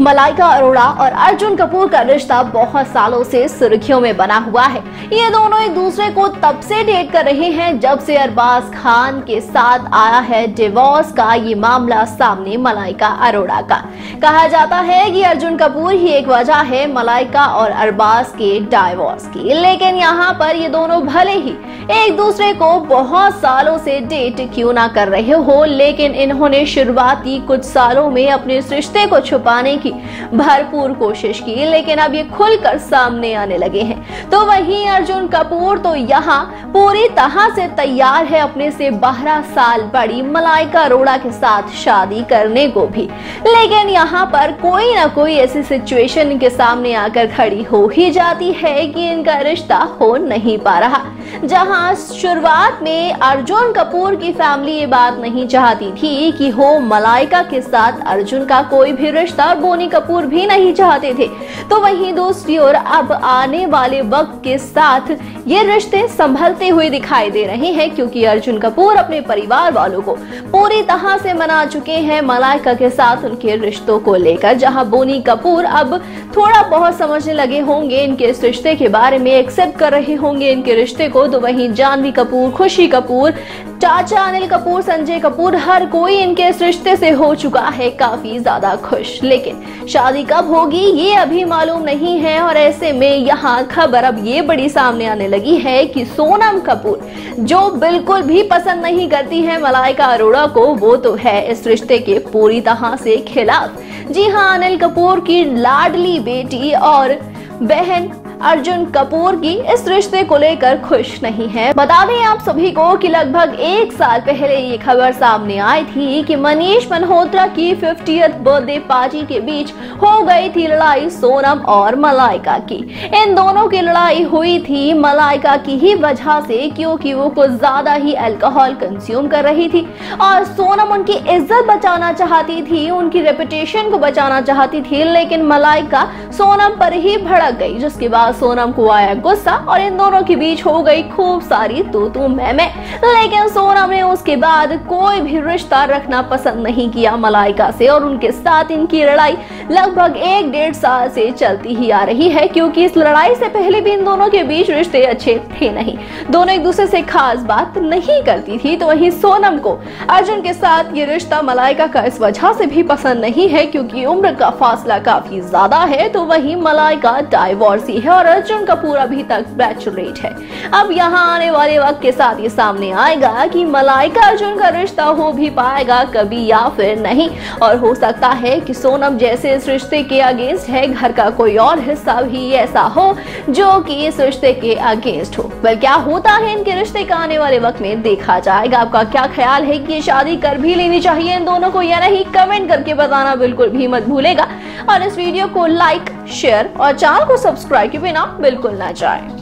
मलाइका अरोड़ा और अर्जुन कपूर का रिश्ता बहुत सालों से सुर्खियों में बना हुआ है। ये दोनों एक दूसरे को तब से डेट कर रहे हैं जब से अरबाज खान के साथ आया है डिवोर्स का ये मामला सामने मलाइका अरोड़ा का। कहा जाता है कि अर्जुन कपूर ही एक वजह है मलाइका और अरबाज के डाइवोर्स की, लेकिन यहाँ पर ये दोनों भले ही एक दूसरे को बहुत सालों से डेट क्यों ना कर रहे हो, लेकिन इन्होंने शुरुआती कुछ सालों में अपने रिश्ते को छुपाने की भरपूर कोशिश की, लेकिन अब ये खुलकर सामने आने लगे हैं। तो वहीं अर्जुन कपूर तो यहाँ पूरी तरह से तैयार है अपने से 12 साल बड़ी मलाइका अरोड़ा के साथ शादी करने को भी, लेकिन यहाँ पर कोई ना कोई ऐसी सिचुएशन के सामने आकर खड़ी हो ही जाती है कि इनका रिश्ता हो नहीं पा रहा। जहाँ शुरुआत में अर्जुन कपूर की फैमिली ये बात नहीं चाहती थी कि हो मलाइका के साथ अर्जुन का कोई भी रिश्ता, बोनी कपूर भी नहीं चाहते थे, तो वहीं दूसरी ओर अब आने वाले वक्त के साथ ये रिश्ते संभलते हुए दिखाई दे रहे हैं, क्योंकि अर्जुन कपूर अपने परिवार वालों को पूरी तरह से मना चुके हैं मलाइका के साथ उनके रिश्तों को लेकर। जहां बोनी कपूर अब थोड़ा बहुत समझने लगे होंगे इनके इस रिश्ते के बारे में, एक्सेप्ट कर रहे होंगे इनके रिश्ते को, तो वहीं जानवी कपूर, खुशी कपूर, चाचा अनिल कपूर, संजय कपूर, हर कोई इनके इस रिश्ते से हो चुका है काफी ज्यादा खुश। लेकिन शादी कब होगी ये अभी मालूम नहीं है, और ऐसे में यहाँ खबर अब ये बड़ी सामने आने लगी है कि सोनम कपूर जो बिल्कुल भी पसंद नहीं करती है मलाइका अरोड़ा को, वो तो है इस रिश्ते के पूरी तरह से खिलाफ। जी हाँ, अनिल कपूर की लाडली बेटी और बहन अर्जुन कपूर की इस रिश्ते को लेकर खुश नहीं है। बता दें आप सभी को कि लगभग 1 साल पहले ये खबर सामने आई थी कि मनीष मल्होत्रा की 50th बर्थडे पार्टी के बीच हो गई थी लड़ाई सोनम और मलाइका की। इन दोनों की लड़ाई हुई थी मलाइका की ही वजह से, क्योंकि वो कुछ ज्यादा ही अल्कोहल कंज्यूम कर रही थी और सोनम उनकी इज्जत बचाना चाहती थी, उनकी रेपुटेशन को बचाना चाहती थी, लेकिन मलाइका सोनम पर ही भड़क गई, जिसके बाद सोनम को आया गुस्सा और इन दोनों के बीच हो गई खूब सारी तू मैं। लेकिन सोनम ने उसके बाद कोई भी रिश्ता रखना पसंद नहीं किया मलाइका से, और उनके साथ इनकी लड़ाई लगभग 1-1.5 साल से चलती ही आ रही है, क्योंकि इस लड़ाई से पहले भी इन दोनों के बीच रिश्ते अच्छे थे नहीं, दोनों एक दूसरे से खास बात नहीं करती थी। तो वही सोनम को अर्जुन के साथ ये रिश्ता मलाइका का इस वजह से भी पसंद नहीं है क्योंकि उम्र का फासला काफी ज्यादा है। तो वही मलाइका डाइवोर्सी है और अर्जुन कपूर अभी तक बैचलरेट है। अब यहाँ आने वाले वक्त के साथ ये सामने आएगा कि मलाइका अर्जुन का रिश्ता हो भी पाएगा कभी या फिर नहीं, और हो सकता है कि सोनम जैसे इस रिश्ते के अगेंस्ट है, घर का कोई और हिस्सा भी ऐसा हो जो कि इस रिश्ते के अगेंस्ट हो। पर क्या होता है इनके रिश्ते का आने वाले वक्त में देखा जाएगा। आपका क्या ख्याल है कि ये शादी कर भी लेनी चाहिए इन दोनों को या नहीं, कमेंट करके बताना बिल्कुल भी मत भूलेगा, और इस वीडियो को लाइक, शेयर और चैनल को सब्सक्राइब बिना बिल्कुल ना जाए।